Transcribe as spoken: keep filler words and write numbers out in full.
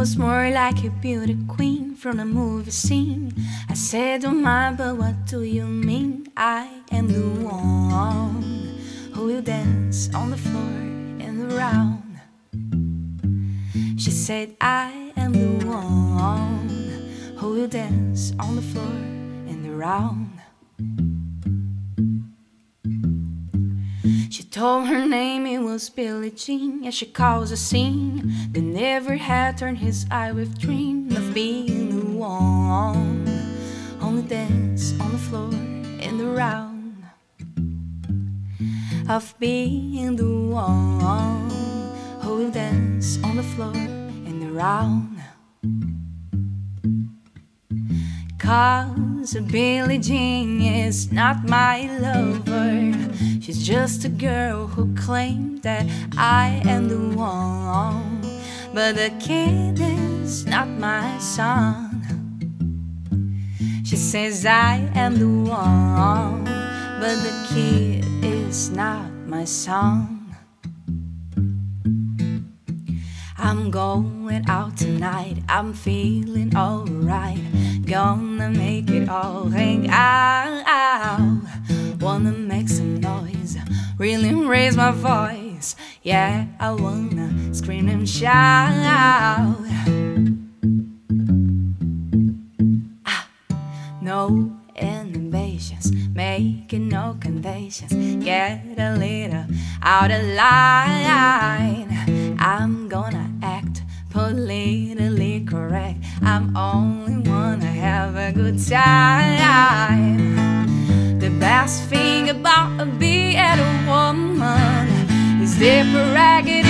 was more like a beauty queen from a movie scene. I said, "Don't mind, but what do you mean? I am the one who will dance on the floor and around." She said, "I am the one who will dance on the floor and around." She told her name, it was Billie Jean, and she caused a scene. They never had turned his eye with dream of being the one on the dance, on the floor, in the round, of being the one who will dance on the floor, in the round. 'Cause Billie Jean is not my lover, she's just a girl who claimed that I am the one. But the kid is not my son. She says, "I am the one," but the kid is not my son. I'm going out tonight, I'm feeling alright, gonna make it all hang out. Wanna make some noise, really raise my voice, yeah, I wanna scream and shout. Ah, no innovations, making no conditions, get a little out of line. I'm gonna politically correct, I'm only wanna have a good time. The best thing about being a woman is the prerogative.